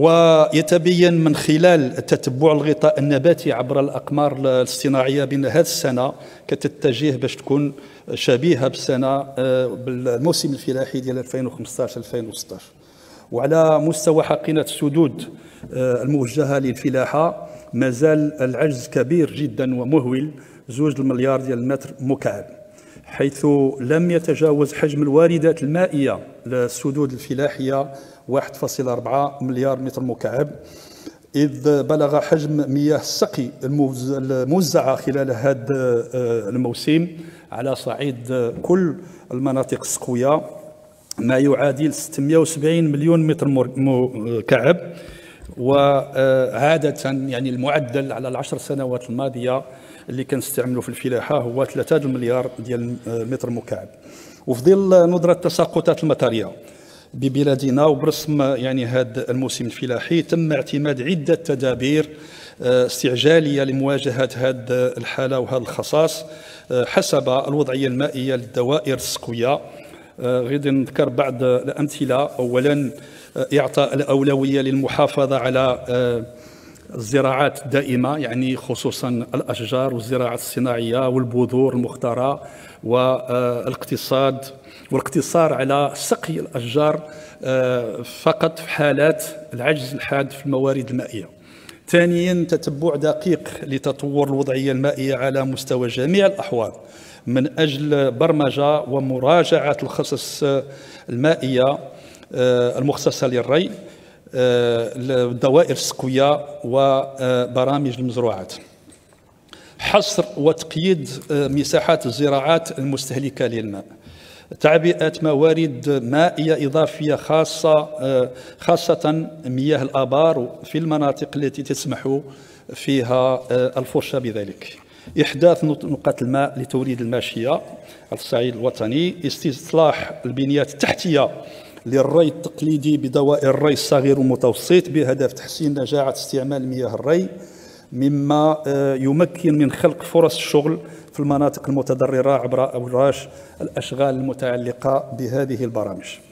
ويتبين من خلال تتبع الغطاء النباتي عبر الأقمار الاصطناعية بأن هذه السنة كتتجه باش تكون شبيهة بالسنة بالموسم الفلاحي ديال 2015-2016. وعلى مستوى حقنة السدود الموجهة للفلاحة مازال العجز كبير جدا ومهول، 2 مليار ديال المتر مكعب، حيث لم يتجاوز حجم الواردات المائية للسدود الفلاحية 1.4 مليار متر مكعب، إذ بلغ حجم مياه السقي الموزعة خلال هذا الموسم على صعيد كل المناطق السقوية ما يعادل 670 مليون متر مكعب، وعادة يعني المعدل على ال10 سنوات الماضية اللي كنستعملوا في الفلاحة هو 3 مليار ديال متر مكعب. وفي ظل ندرة التساقطات المطرية ببلادنا وبرسم يعني هذا الموسم الفلاحي تم اعتماد عدة تدابير استعجالية لمواجهة هذه الحالة وهذا الخصاص حسب الوضعية المائية للدوائر السقوية. غادي نذكر بعض الأمثلة. أولا، إعطاء الأولوية للمحافظة على الزراعات الدائمة، يعني خصوصا الأشجار والزراعة الصناعية والبذور المختارة، والاقتصاد والاقتصار على سقي الأشجار فقط في حالات العجز الحاد في الموارد المائية. ثانيا، تتبع دقيق لتطور الوضعية المائية على مستوى جميع الأحواض من أجل برمجة ومراجعة الخصص المائية المخصصة للري، الدوائر السقوية وبرامج المزروعات. حصر وتقييد مساحات الزراعات المستهلكة للماء. تعبئة موارد مائية إضافية خاصة مياه الآبار في المناطق التي تسمح فيها الفرشة بذلك. إحداث نقاط الماء لتوريد الماشية على الصعيد الوطني. استصلاح البنيات التحتية للري التقليدي بدوائر الري الصغير والمتوسط بهدف تحسين نجاعة استعمال مياه الري، مما يمكن من خلق فرص الشغل في المناطق المتضررة عبر أوراش الأشغال المتعلقة بهذه البرامج.